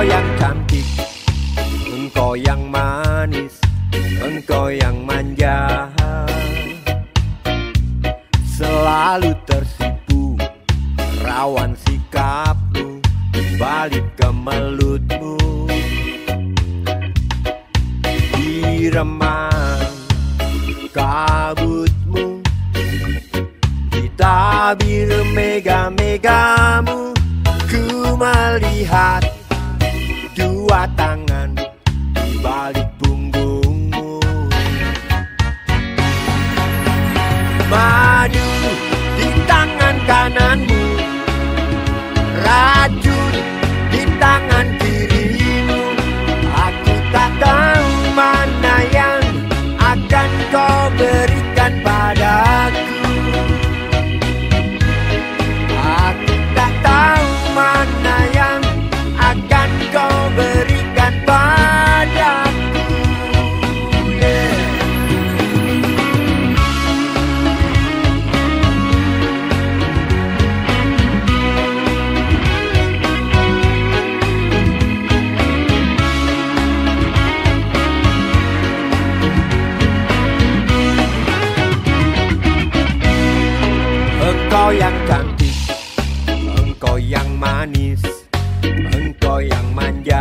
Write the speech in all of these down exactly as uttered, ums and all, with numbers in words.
Engkau yang cantik, engkau yang manis, engkau yang manja. Selalu tersipu, rawan sikapmu, balik ke melutmu. Diremang kabutmu, ditabir mega-megamu. Ku melihat dua tangan di balik punggungmu. Madu di tangan kananmu, racun di tangan kirimu. Aku tak tahu mana yang akan kau berikan padaku. Aku tak tahu mana yang akan kau berikan padaku. Yeah. Engkau yang cantik, engkau yang manis, engkau yang manja.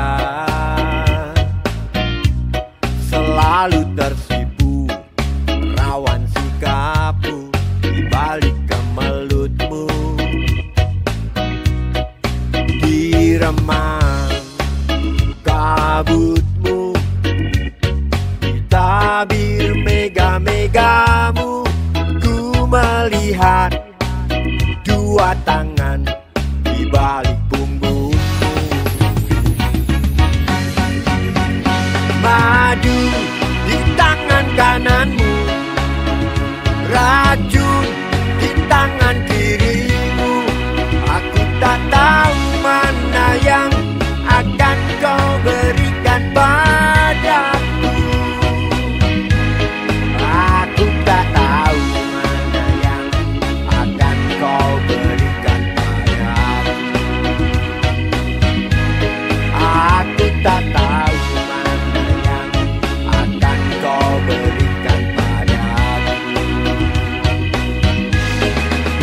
Selalu tersipu, rawan sikapmu, dibalik ke melutmu. Diremang kabutmu, ditabir mega-megamu. Ku melihat dua tangan di balik punggungmu. Madu di tangan kananmu, racun di tangan kirimu. Aku tak tahu mana yang akan kau berikan padaku. Aku tak tahu mana yang akan kau berikan padaku. Aku tak tahu mana yang akan kau berikan padaku.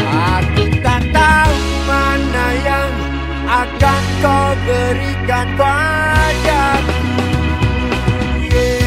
Aku tak tahu mana yang akan kau berikan padaku. Yeah.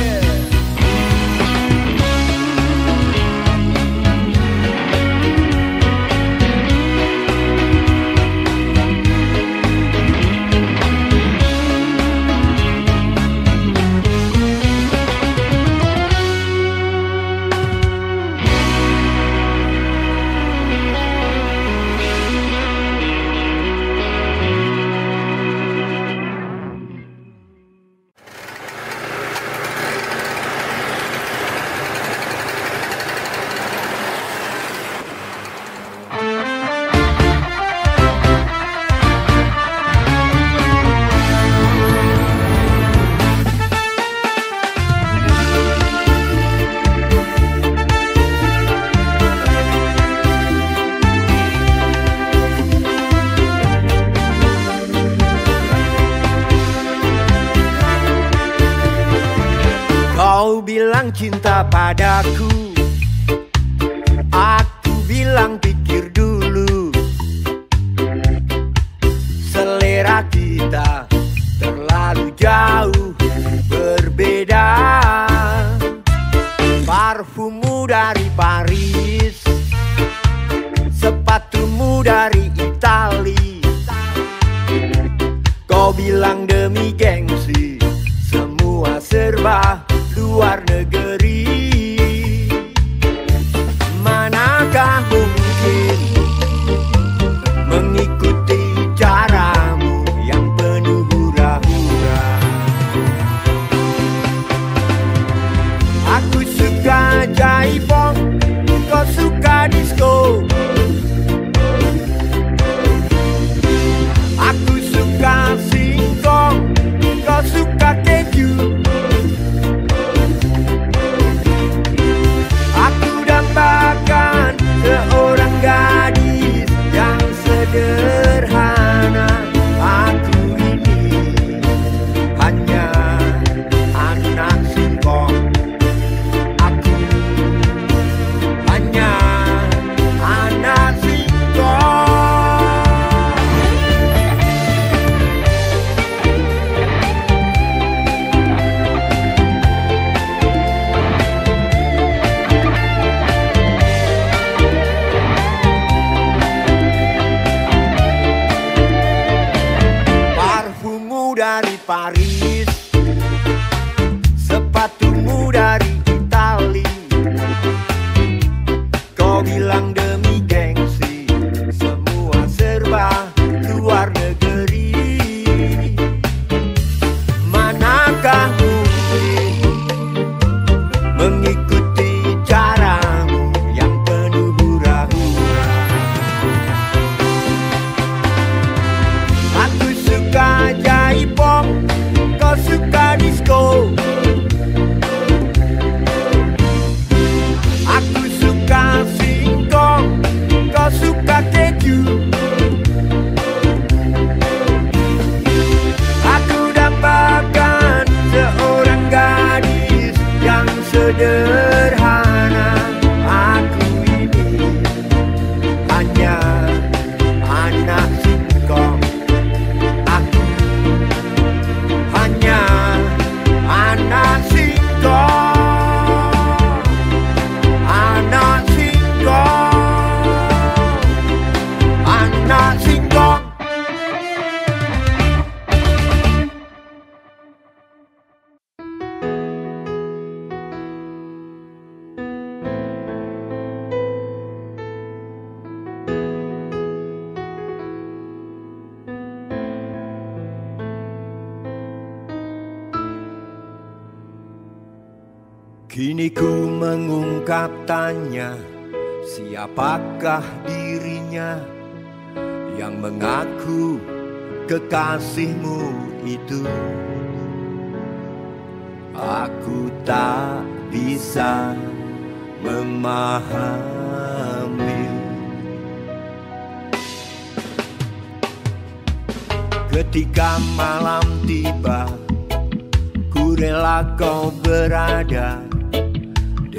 Cinta padaku, aku bilang pikir dulu. Selera kita terlalu jauh berbeda. Parfummu dari Paris, sepatumu dari Itali. Kau bilang demi gengsi, semua serba luar negeri. Manakah mungkin Kini ku mengungkap tanya, siapakah dirinya yang mengaku kekasihmu itu? Aku tak bisa memahami. Ketika malam tiba, ku rela kau berada.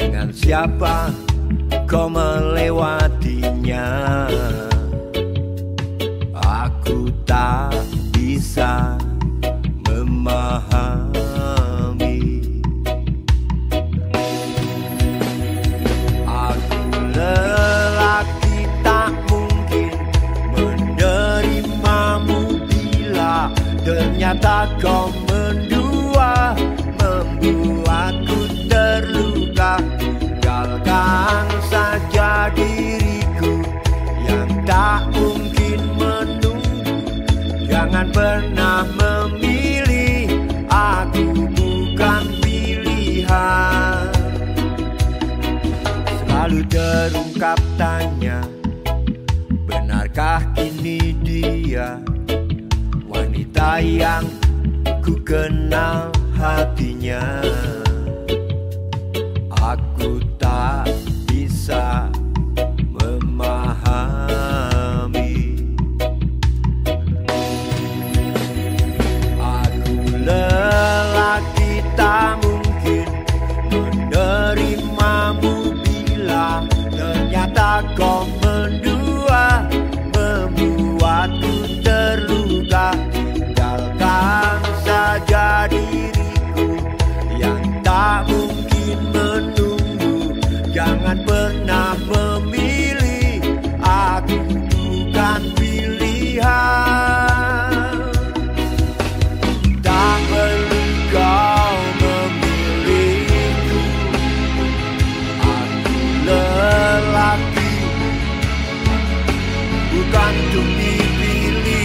Dengan siapa kau melewatinya? Aku tak bisa memahami. Aku lelaki tak mungkin menerimamu bila ternyata kau mendua, membuatku terluka. Tinggalkan saja diriku yang tak mungkin menunggu. Jangan pernah memilih, aku bukan pilihan. Selalu terungkap tanya, benarkah ini dia wanita yang ku kenal hatinya? Aku tak bisa memahami. Aku lelaki tak mungkin menerimamu bila ternyata kau mendua, membuatku terluka. Tinggalkan saja diriku yang tak mungkin menunggu. Jangan pernah memilih, aku bukan pilihan. Tak perlu kau memilihku. Aku lelaki, bukan demi pilih.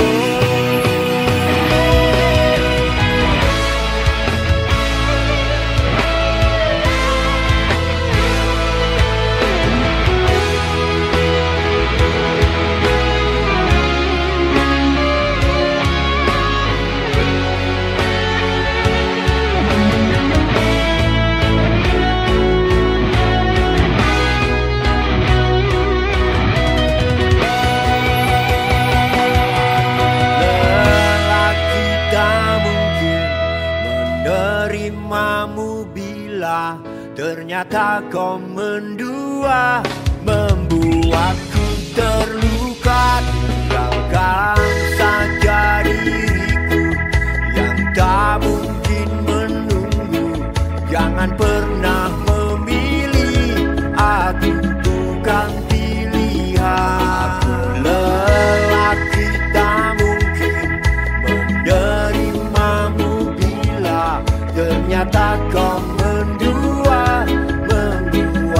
Oh. Ternyata kau mendua, membuatku terluka. Tinggalkan saja diriku yang tak mungkin menunggu. Jangan pernah memilih, aku bukan pilihan. Aku lelaki tak mungkin menerimamu bila ternyata kau mendua. Thank you.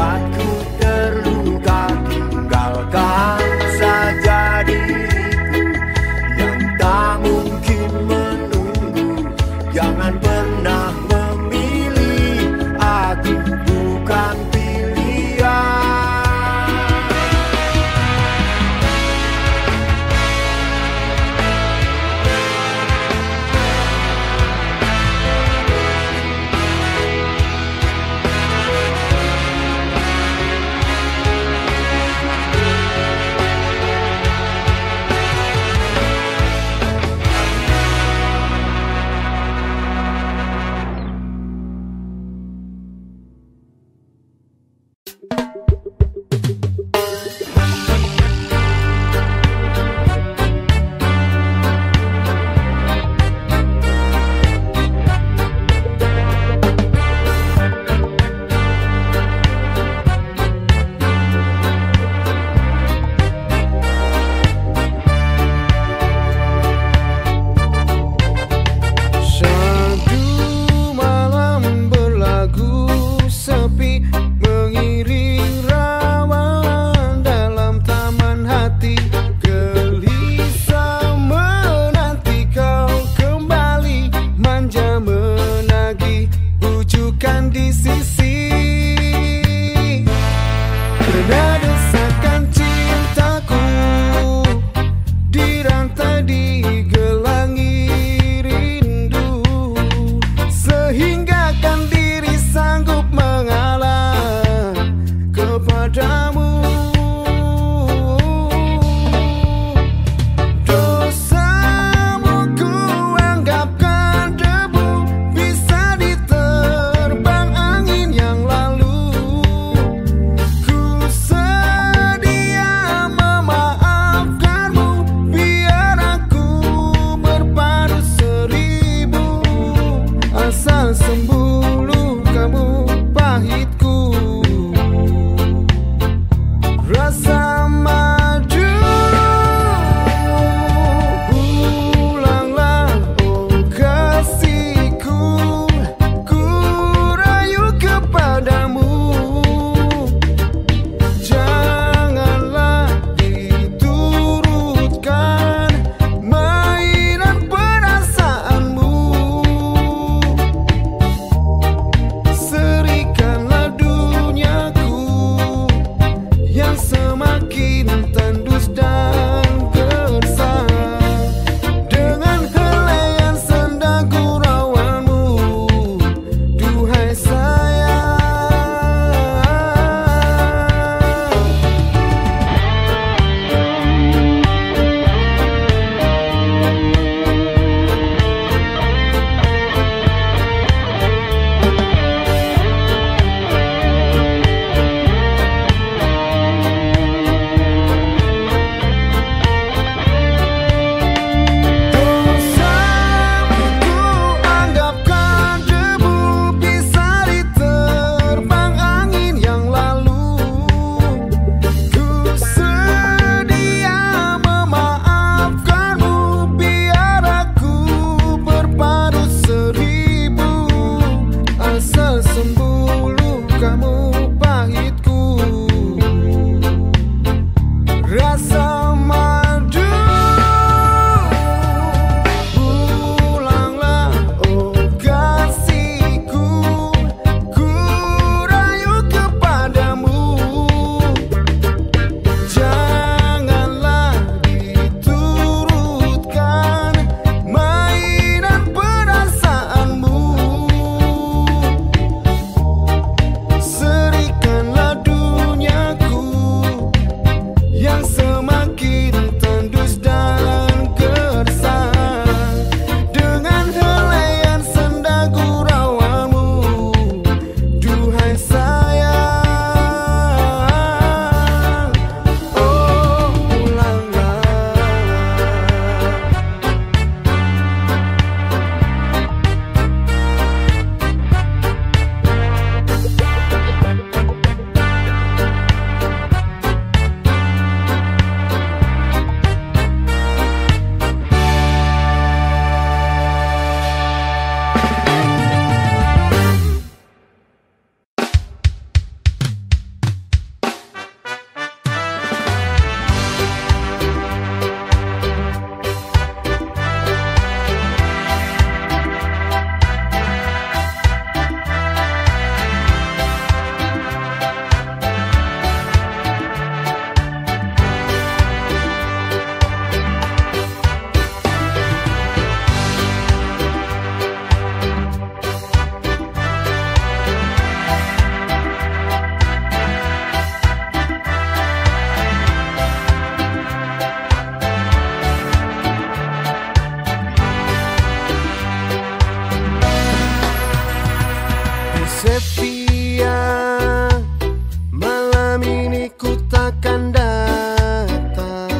pendeta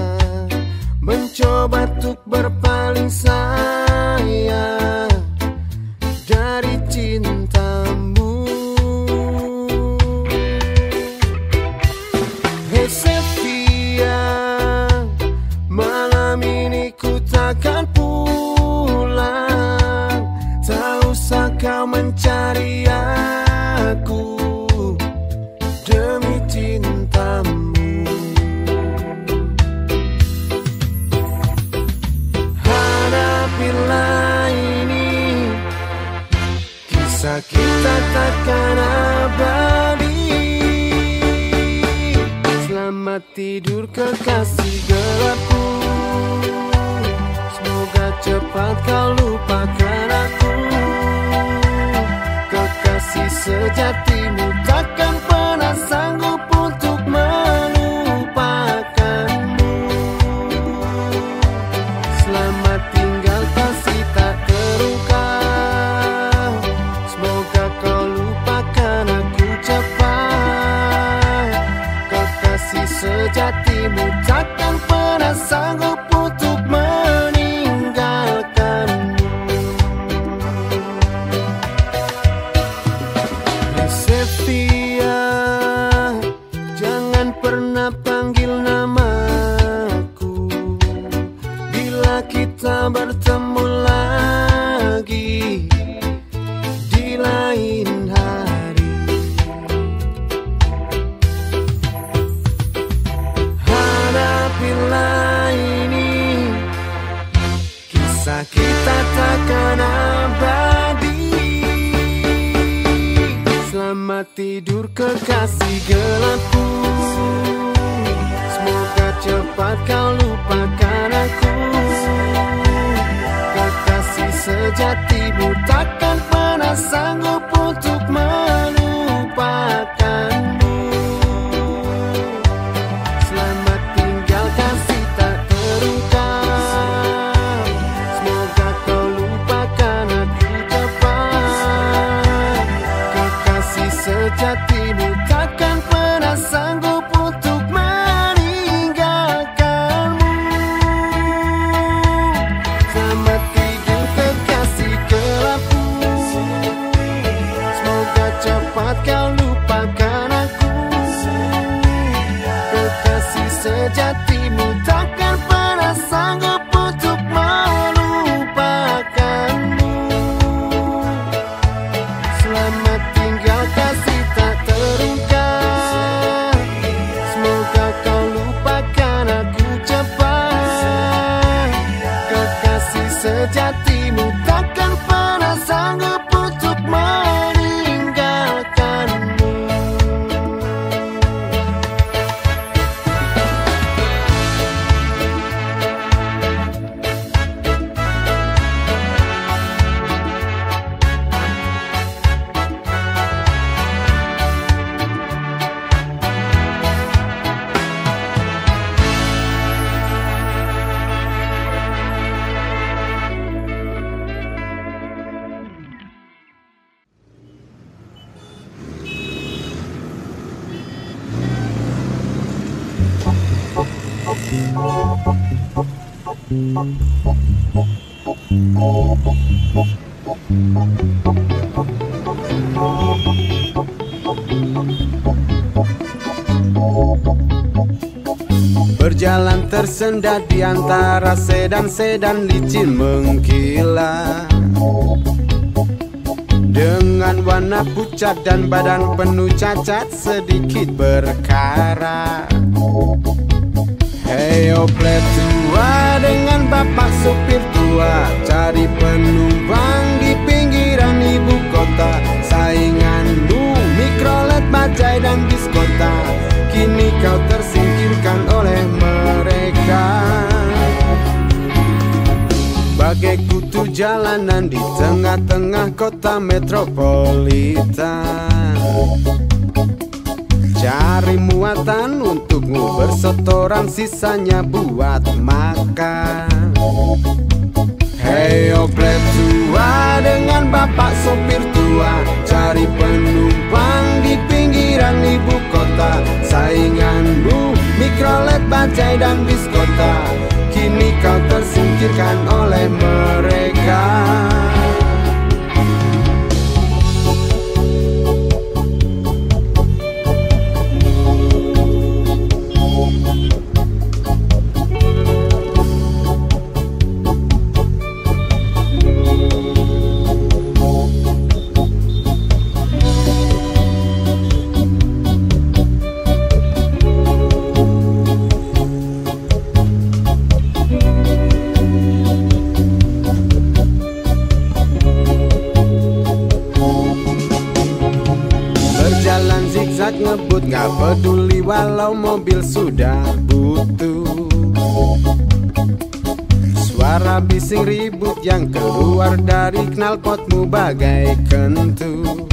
mencoba tuk berpaling saya dari cintamu. Hei Sevia, malam ini ku takkan pulang. Tak usah kau mencari aku demi cintamu. Kisah kita takkan abadi. Selamat tidur kekasih gelapku. Semoga cepat kau lupakan aku. Kekasih sejatimu takkan pernah sanggup untuk melupakanmu. Selamat tinggal kasih tak terluka. Sejatimu takkan pernah sanggup untuk meninggalkanmu. Sevia, jangan pernah panggil namaku bila kita bertemu lagi di lain hari. Kisah kita takkan abadi. Selamat tidur kekasih gelapku. Semoga cepat kau lupakan aku. Kekasih sejatimu takkan pernah sanggup untuk melupakanmu. Sejatimu takkan pernah sanggup untuk meninggalkanmu. Selamat tidur kekasih gelapku. Semoga cepat kau lupakan aku. Kekasih sejatimu takkan pernah sanggup untuk melupakanmu. Selamat tinggal kasih. Sejatimu takkan pernah sanggup untuk meninggalkanmu. Berjalan tersendat di antara sedan-sedan licin mengkilat dengan warna pucat dan badan penuh cacat sedikit berkarat. Hei oplet tua dengan bapak supir tua, cari penumpang di pinggiran ibu kota. Sainganmu mikrolet, bajai dan bis kota, kini kau tersingkirkan oleh mereka. Bagai kutu jalanan di tengah-tengah kota metropolitan, cari muatan untukmu, bersotoran sisanya buat makan. Hei oplet tua dengan bapak sopir tua, cari penumpang di pinggiran ibu kota. Sainganmu mikrolet bajai dan bis kota, kini kau tersingkirkan oleh mereka. Ngebut gak peduli walau mobil sudah butuh. Suara bising ribut yang keluar dari knalpotmu bagai kentut.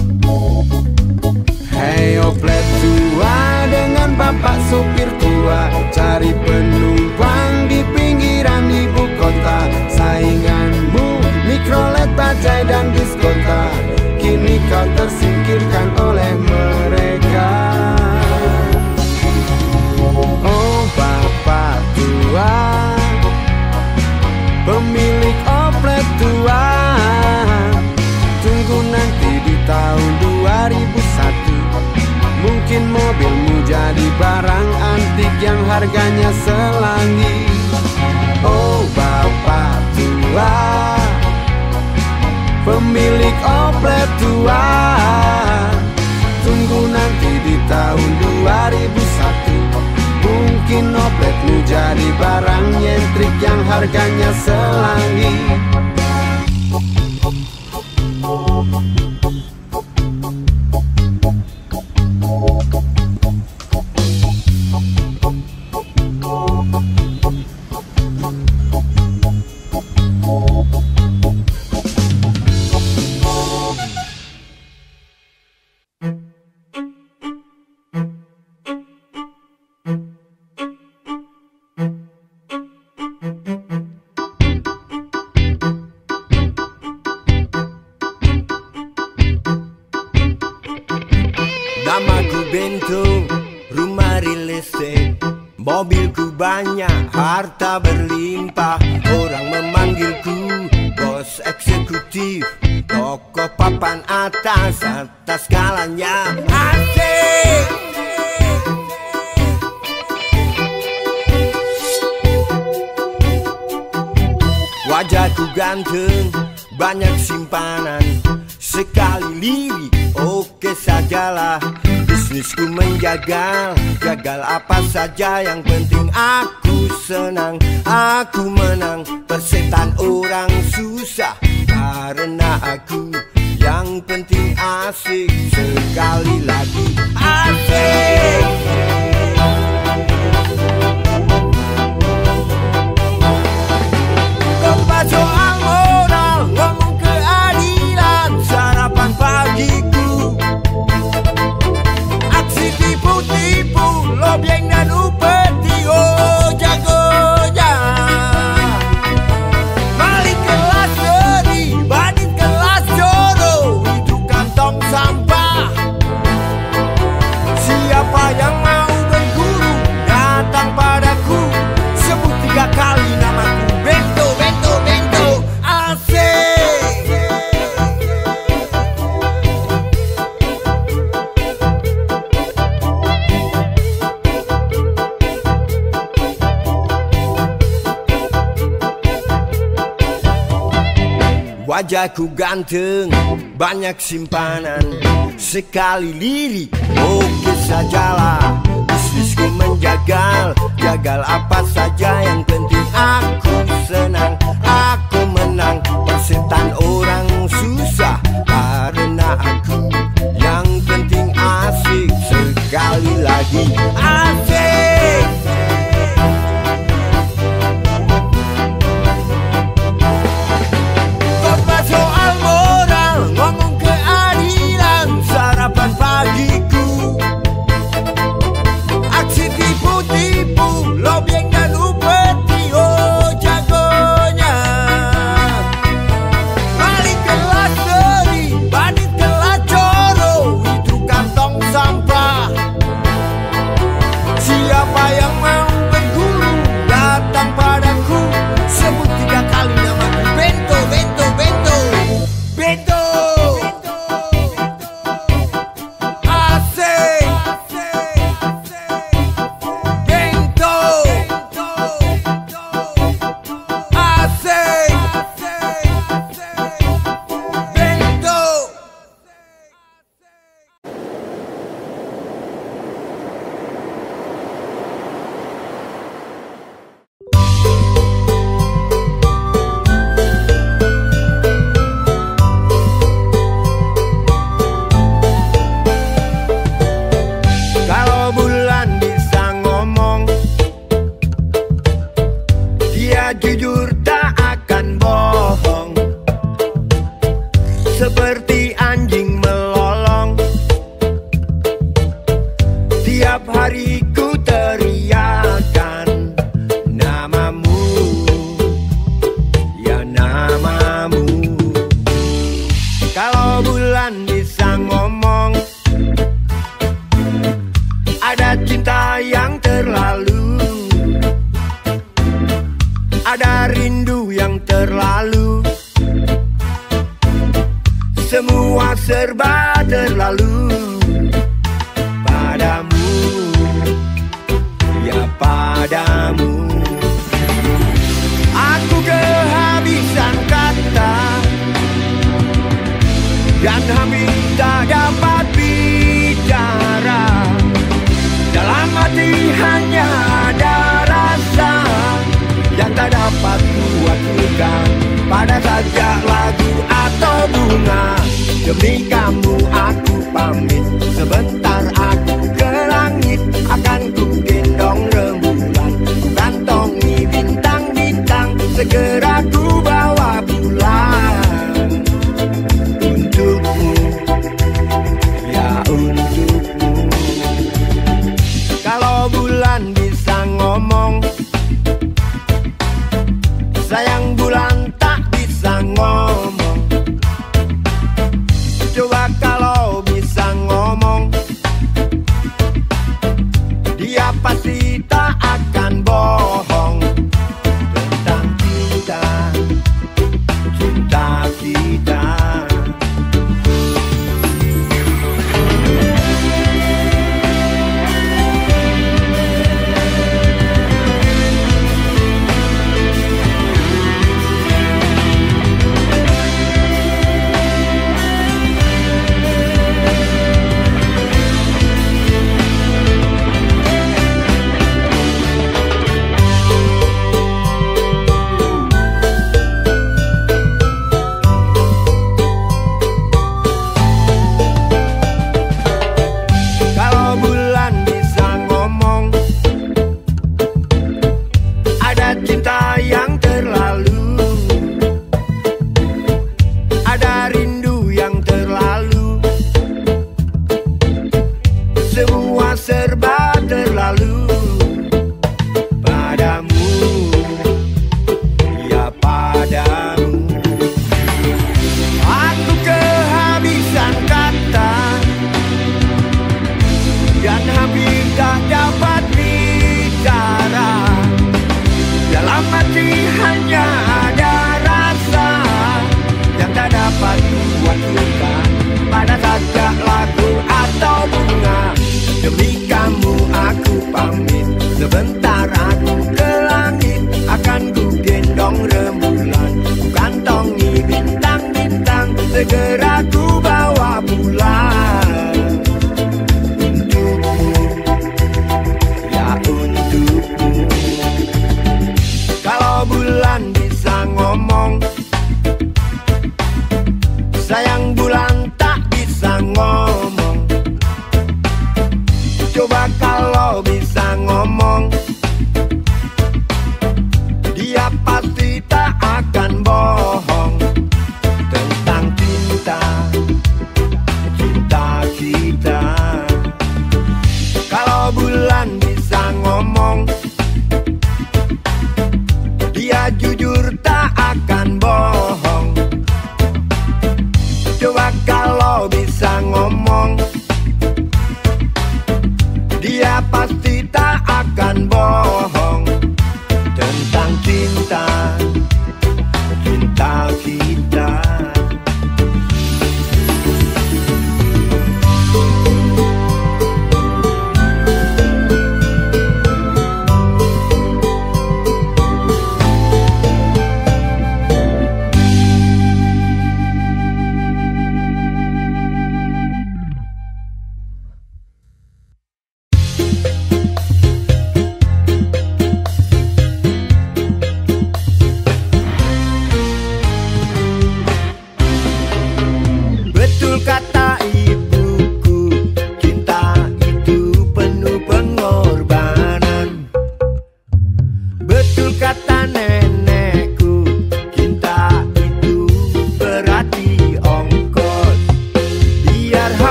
Hei oplet tua dengan bapak supir tua, cari penumpang di pinggiran ibu kota. Sainganmu mikrolet, bajai dan bis kota, kini kau tersingkirkan oleh mereka. Oh bapak tua, pemilik oplet tua, tunggu nanti di tahun dua ribu satu, mungkin mobilmu jadi barang antik yang harganya selangit. Oh bapak tua, pemilik oplet tua, tunggu nanti di tahun dua ribu satu, mungkin opletmu jadi barang nyentrik yang harganya selangit. Harta berlimpah, orang memanggilku bos eksekutif, tokoh papan atas atas skalanya. Asik. Wajahku ganteng, banyak simpanan, sekali lirik oke sajalah. Bisnisku menjagal, gagal apa saja yang penting aku senang, aku menang. Persetan orang susah karena aku, yang penting asik. Sekali lagi asik. Kompas soal moral, ngomong keadilan, sarapan pagiku. Aksi tipu-tipu, lobyeng dan upeti. Oh jago. Wajahku ganteng, banyak simpanan, sekali lirik oke sajalah. Bisnisku menjagal, jagal apa saja yang penting aku senang, aku menang. Persetan orang susah karena aku, yang penting asik. Sekali lagi asik. Soal moral, ngomong keadilan, sarapan pagiku. Aksi tipu-tipu, lobbying. ada rindu yang terlalu, semua serba terlalu padamu, ya padamu. Aku kehabisan kata dan hampir tak dapat bicara. Dalam hati hanya ada rasa yang tak dapat kuatkan pada sajak lagu atau bunga. Demi kamu aku pamit, sebentar aku ke langit, akan ku gendong rembulan, kantongi bintang-bintang, segera ku bawa pulang untukmu, ya untukmu. Kalau bulan bisa ngomong, sayang bulan tak bisa ngomong. Coba kalau bisa ngomong, dia pasti tak akan bohong tentang cinta, cinta kita.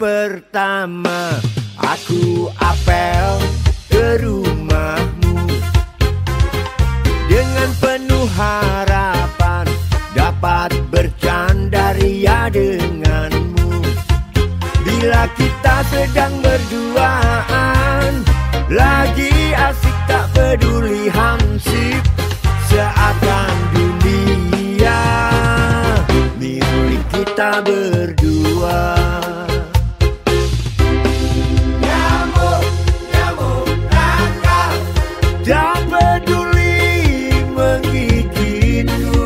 Pertama aku apel ke rumah. peduli hansip seakan dunia milik kita berdua. Nyamuk, nyamuk nakal dan peduli menggigitku.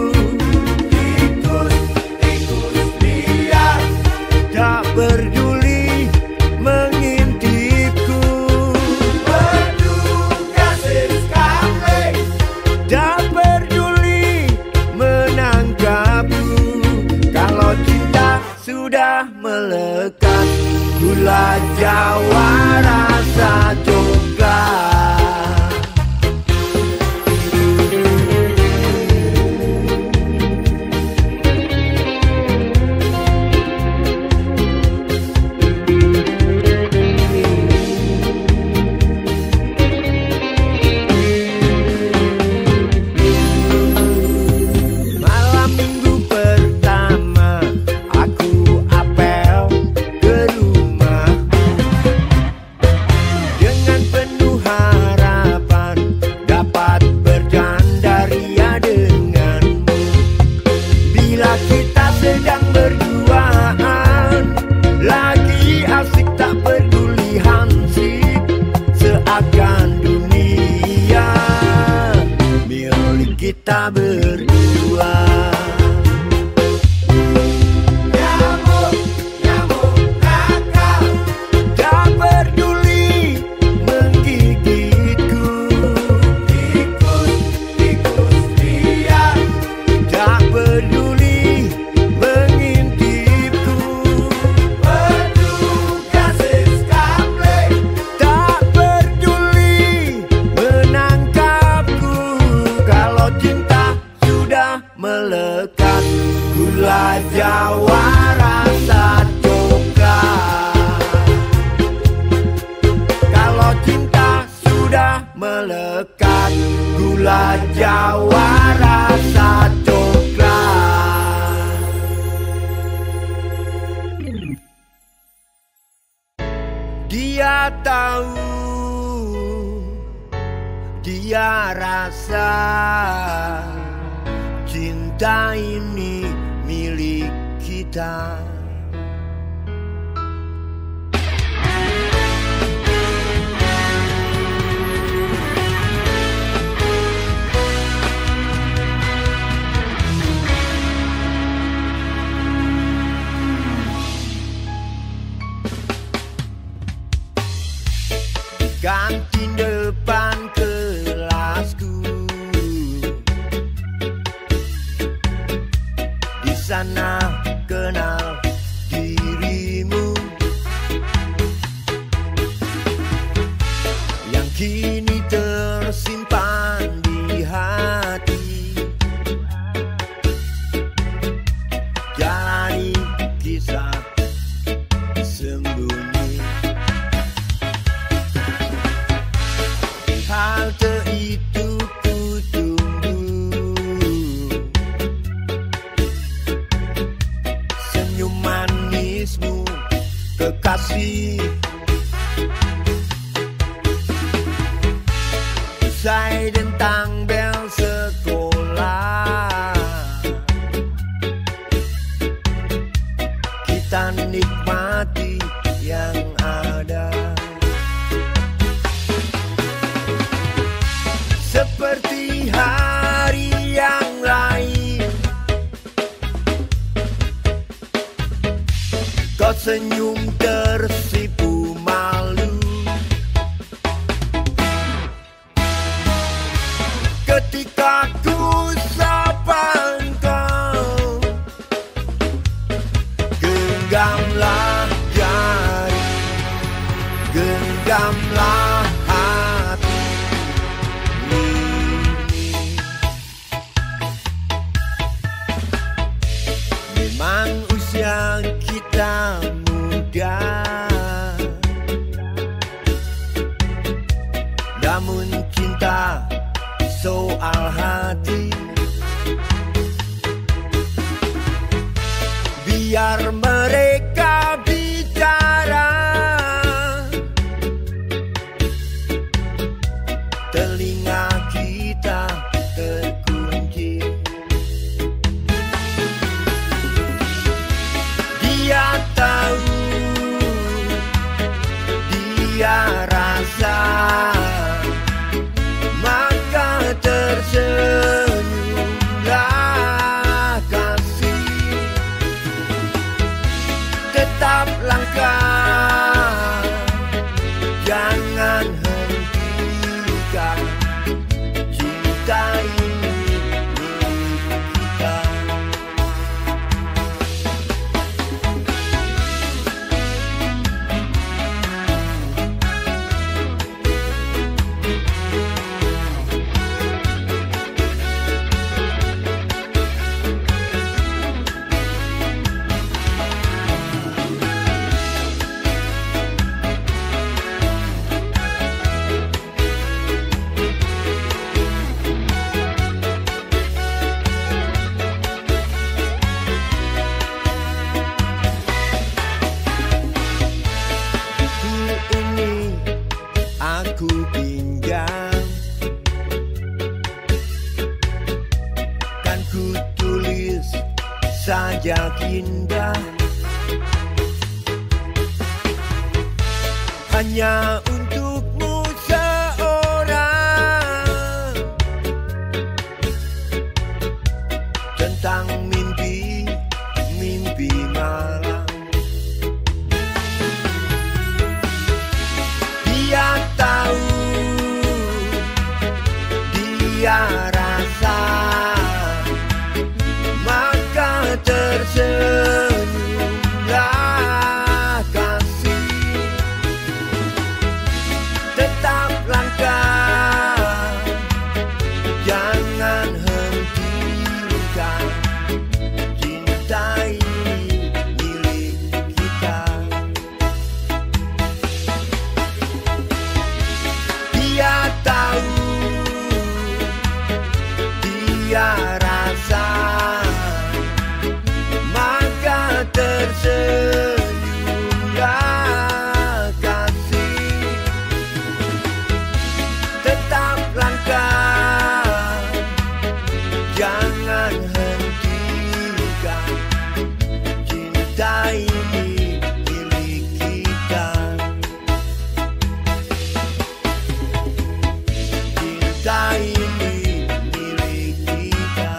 Tikus, tikus liar tak peduli. Sudah melekat gula Jawa rasa coklat. Kita berdua. Nyamuk, nyamuk nakal tak peduli menggigitku. Tikus, tikus liar tak peduli mengintipku. Petugas Eskaplek tak peduli menangkapku. Kalau melekat gula Jawa rasa coklat. Kalau cinta sudah melekat gula Jawa rasa coklat. Dia tahu, dia rasa cinta ini milik kita. Di kantin depan kelasku, sana kenal dirimu yang kini tersimpan di hati. Jalani kisah sembunyi, halte itu kekasih. Usai tentang bel sekolah, kita nikmati yang ada. Seperti hari yang lain, kau senyum tersipu malu ketika ku sapa engkau. Genggamlah jari, genggamlah hati ini. Memang usia kita namun cinta soal hati. Biar mereka bicara, telinga Bukan cinta ini milik kita. Sajak indah hanya untukmu seorang, tentang mimpi mimpi malam. Dia tahu, dia rasa, tersenyumlah kasih. Tetap langkah, jangan hentikan. Cinta ini milik kita. Dia tahu, dia rasa, tersenyumlah kasih. Tetap langkah, jangan hentikan. Cinta ini milik kita. Cinta ini milik kita.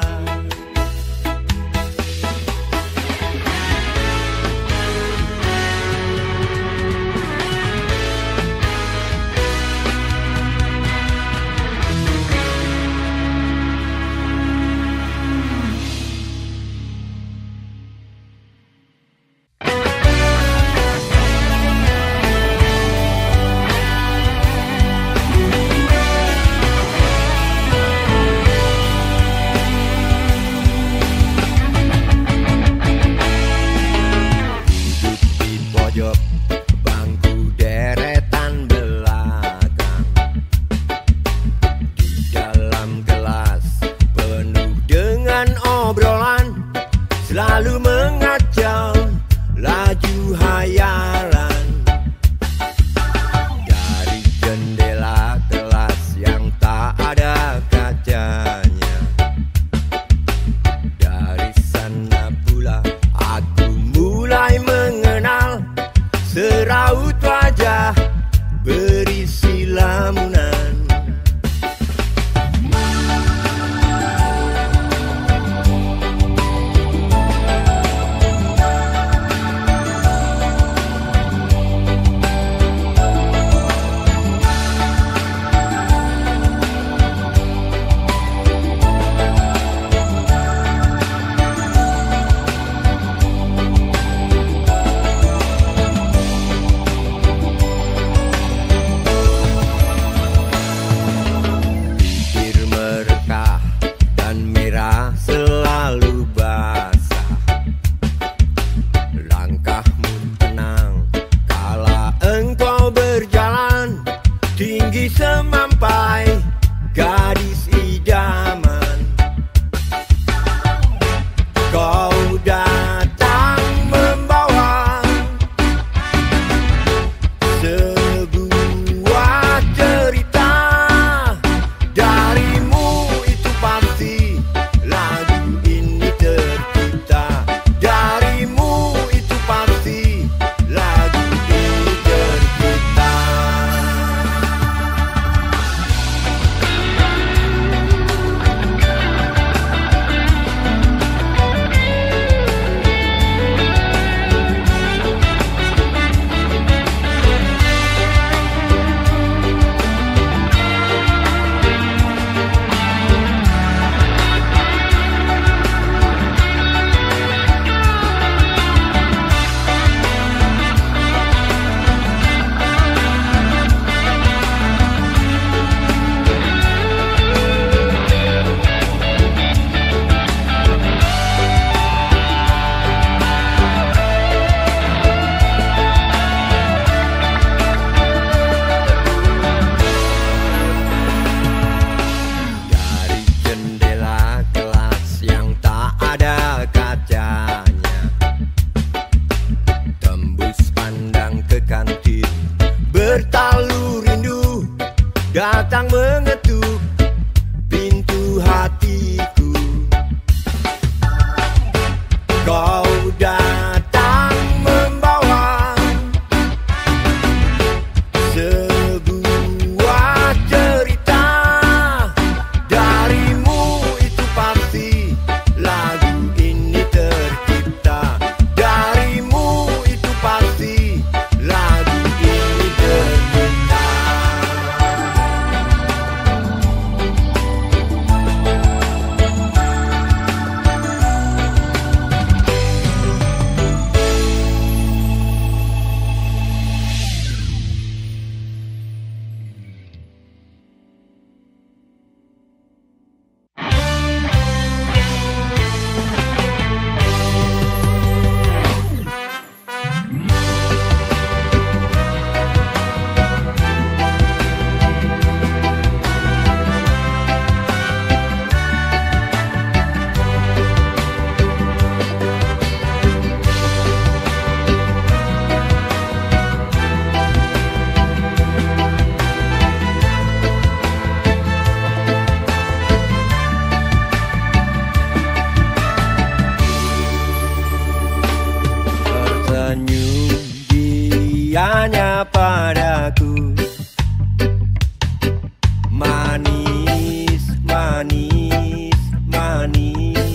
manis, manis.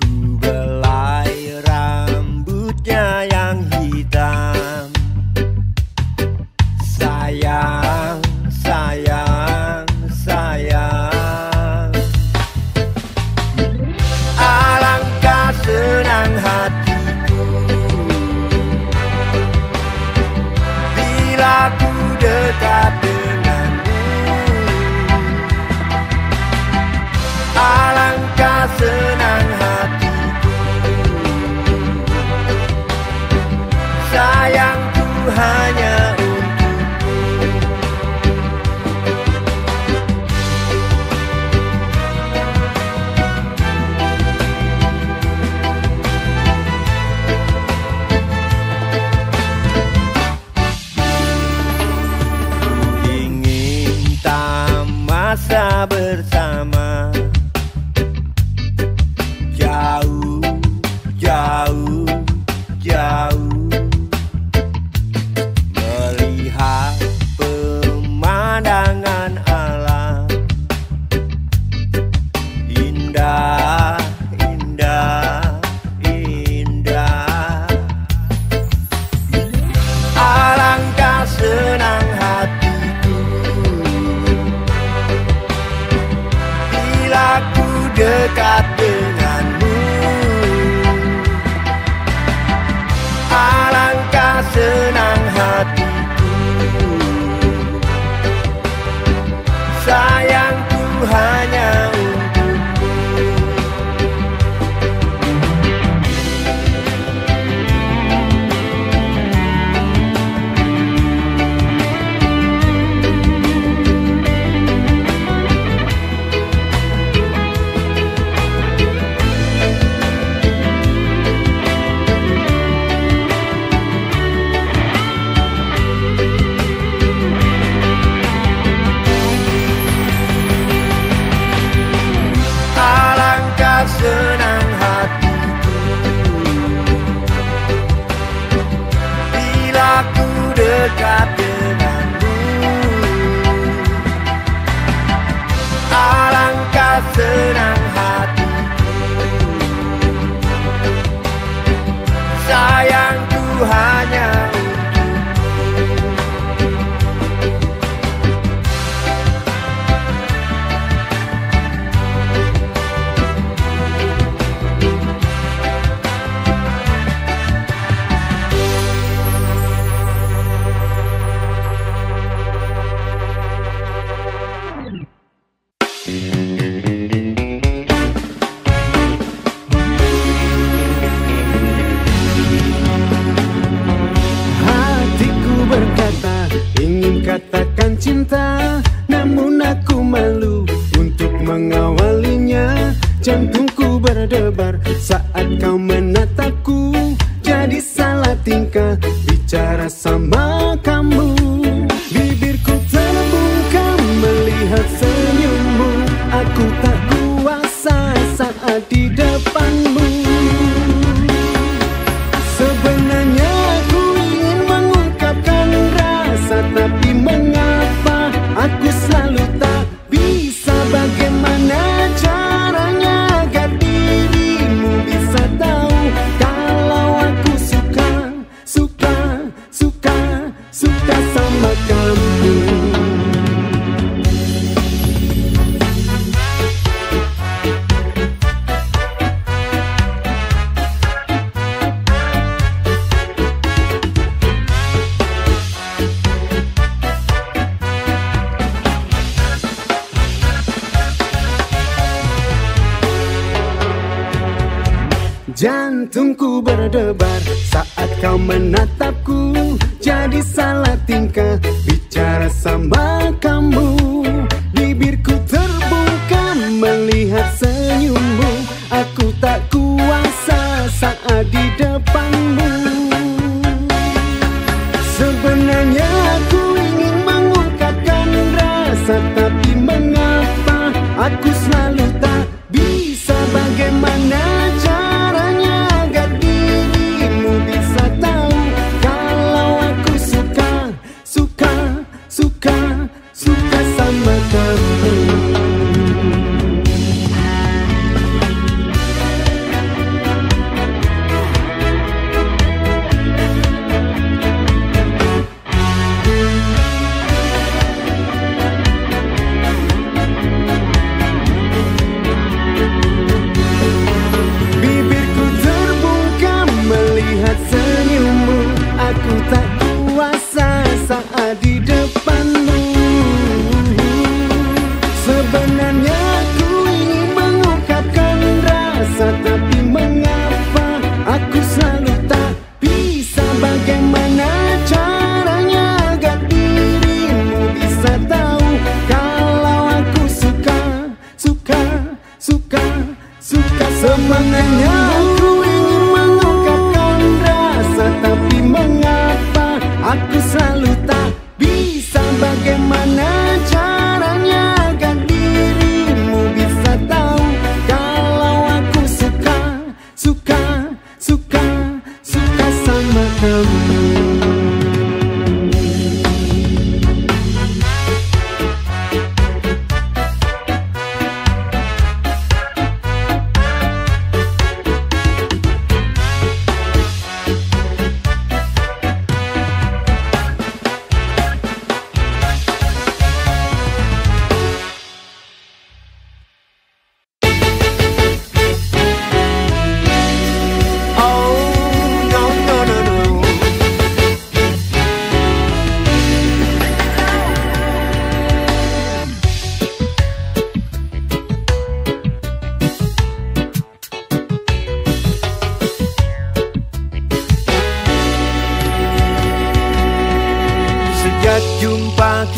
Ku belai rambutnya yang hitam. Sayang, sayang, sayang. Alangkah senang hatiku bila ku dekat denganmu. Alangkah senang hatiku, sayangku hanya bersama. Jauh, jauh, jauh. Melihat pemandangan alam. Indah, indah, indah. Alangkah senang hati dekat denganmu. Alangkah senang hatiku, sayangku hanya untukmu. Senang hatiku bila ku dekat denganmu. Alangkah senang hatiku, sayangku hanya cinta, namun aku malu untuk mengawalinya. Jantungku berdebar saat kau menatapku, jadi salah tingkah bicara sama kamu. Bibirku terbuka melihat senyummu, aku tak kuasa saat di depanmu. Sebenarnya aku ingin mengungkapkan rasa, tapi aku selalu tak bisa. Bagaimana caranya agar dirimu bisa tahu kalau aku suka, suka, suka, suka sama kamu. Jantungku berdebar saat kau menatapku, jadi salah tingkah bicara sama kamu. Bibirku terbuka melihat senyummu, aku tak kuasa saat di depanmu. Sebenarnya aku ingin mengungkapkan rasa, tapi mengapa aku selalu tak bisa. Bagaimana suka, suka sama kamu.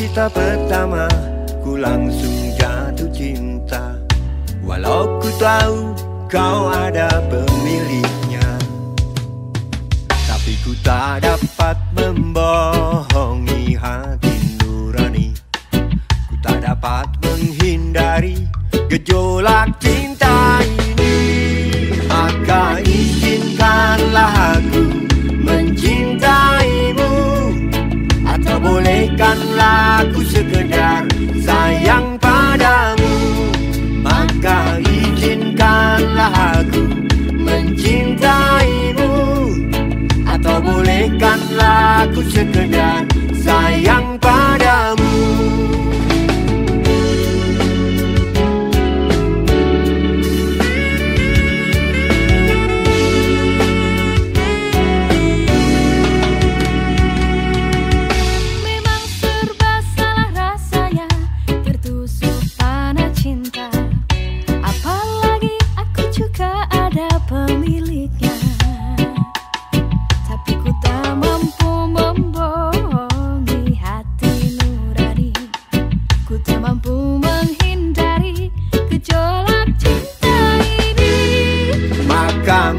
kita pertama, ku langsung jatuh cinta. Walau ku tahu kau ada pemiliknya, tapi ku tak dapat membohongi hati nurani. Ku tak dapat menghindari gejolak cinta ini. Maka izinkanlah aku mencintaimu, atau bolehkanlah aku sekedar sayang padamu. Maka izinkanlah aku mencintaimu, atau bolehkanlah aku sekedar sayang padamu.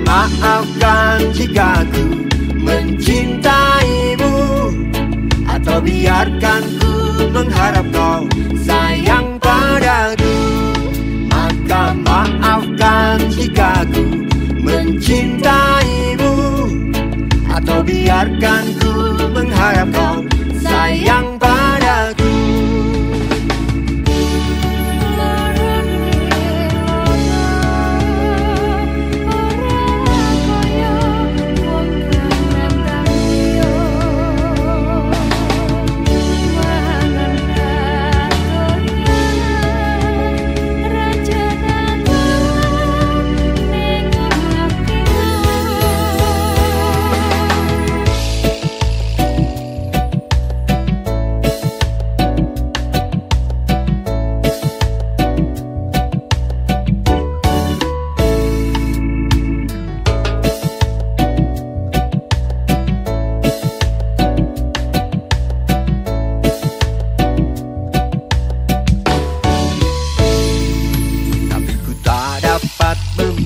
Maafkan jika ku mencintaimu, atau biarkan ku mengharap kau sayang padaku. Maka maafkan jika ku mencintaimu, atau biarkan ku mengharap kau sayang padaku.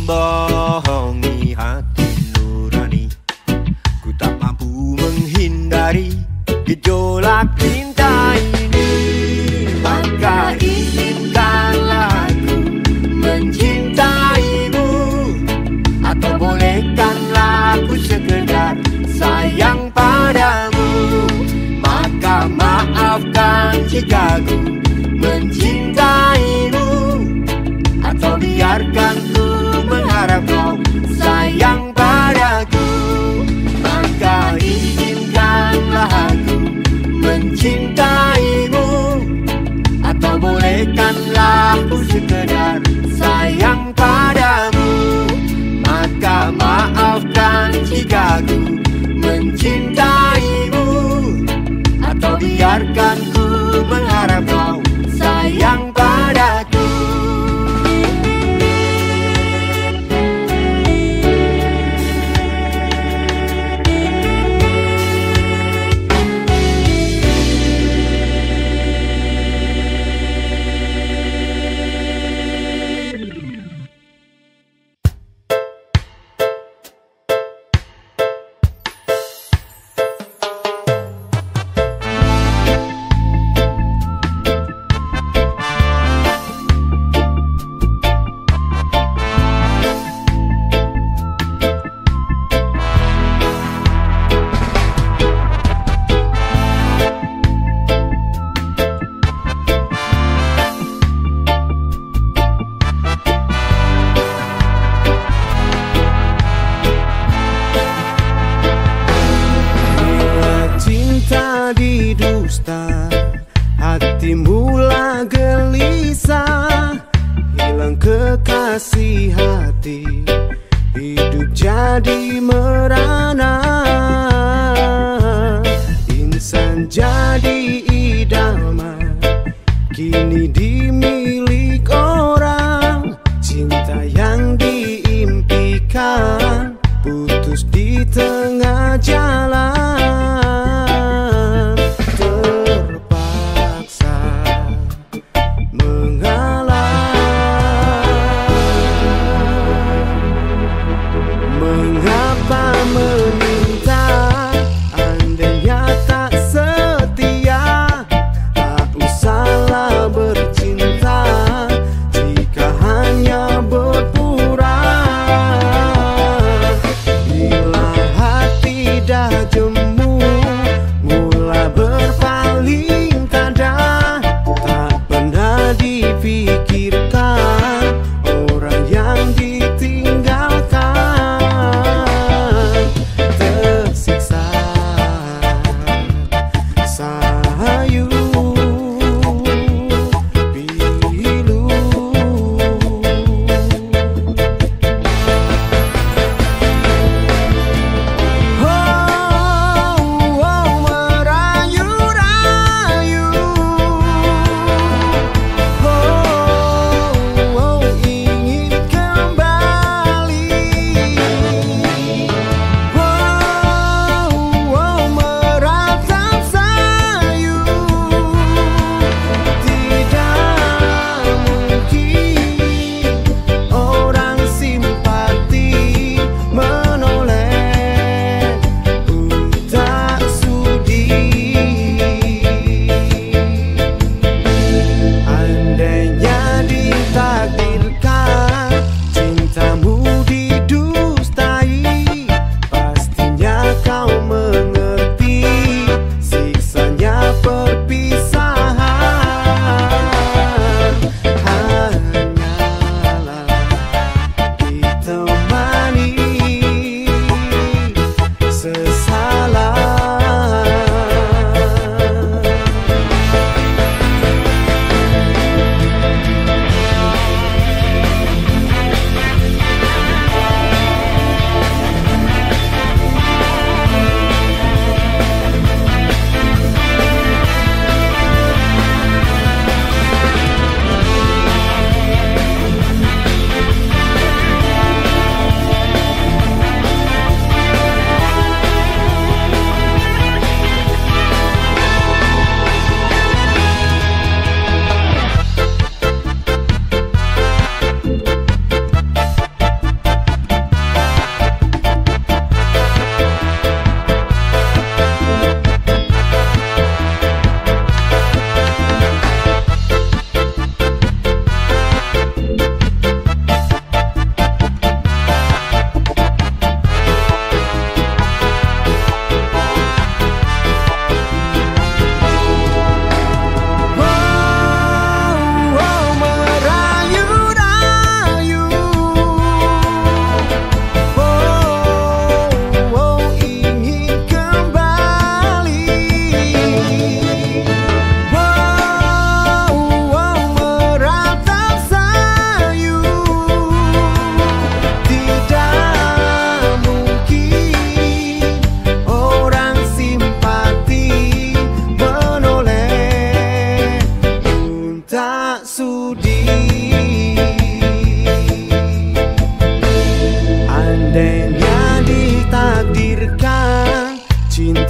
Membohongi hati nurani, ku tak mampu menghindari gejolak cinta ini. Maka izinkanlah aku mencintaimu, atau bolehkanlah aku sekedar sayang padamu. Maka maafkan jika ku mencintaimu, atau biarkan ku mengharap kau sayang padaku. Maka izinkanlah aku mencintaimu, atau bolehkanlah aku sekedar sayang padamu. Maka maafkan jika ku mencintaimu, atau biarkan ku mengharap kau sayang padaku. Tengah jalan terpaku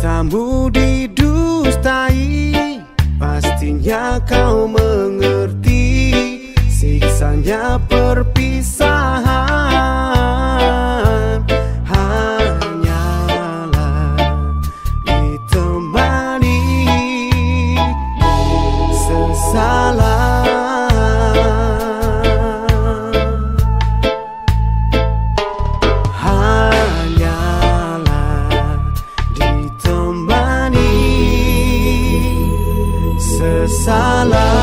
cintamu didustai, pastinya kau mengerti siksanya perpisahan. Hanyalah ditemani sesala. Salah.